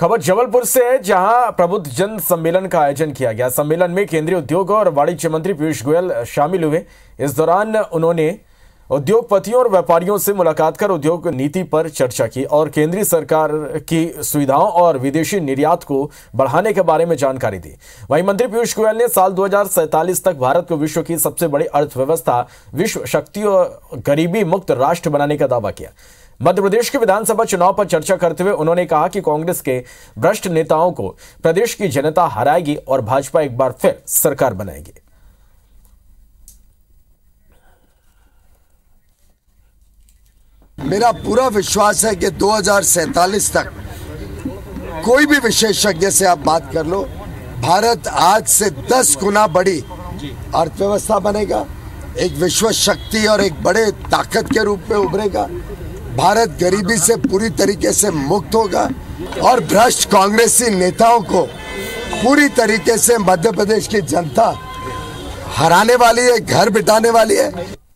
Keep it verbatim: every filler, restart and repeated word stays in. खबर जबलपुर से है, जहां प्रबुद्ध जन सम्मेलन का आयोजन किया गया। सम्मेलन में केंद्रीय उद्योग और वाणिज्य मंत्री पीयूष गोयल शामिल हुए। इस दौरान उन्होंने उद्योगपतियों और व्यापारियों से मुलाकात कर उद्योग नीति पर चर्चा की और केंद्रीय सरकार की सुविधाओं और विदेशी निर्यात को बढ़ाने के बारे में जानकारी दी। वहीं मंत्री पीयूष गोयल ने साल दो हजार सैंतालीस तक भारत को विश्व की सबसे बड़ी अर्थव्यवस्था, विश्व शक्ति और गरीबी मुक्त राष्ट्र बनाने का दावा किया। मध्य प्रदेश के विधानसभा चुनाव पर चर्चा करते हुए उन्होंने कहा कि कांग्रेस के भ्रष्ट नेताओं को प्रदेश की जनता हराएगी और भाजपा एक बार फिर सरकार बनाएगी। मेरा पूरा विश्वास है कि दो हजार सैंतालीस तक कोई भी विशेषज्ञ से आप बात कर लो, भारत आज से दस गुना बड़ी अर्थव्यवस्था बनेगा, एक विश्व शक्ति और एक बड़े ताकत के रूप में उभरेगा। भारत गरीबी से पूरी तरीके से मुक्त होगा और भ्रष्ट कांग्रेसी नेताओं को पूरी तरीके से मध्य प्रदेश की जनता हराने वाली है, घर बिठाने वाली है।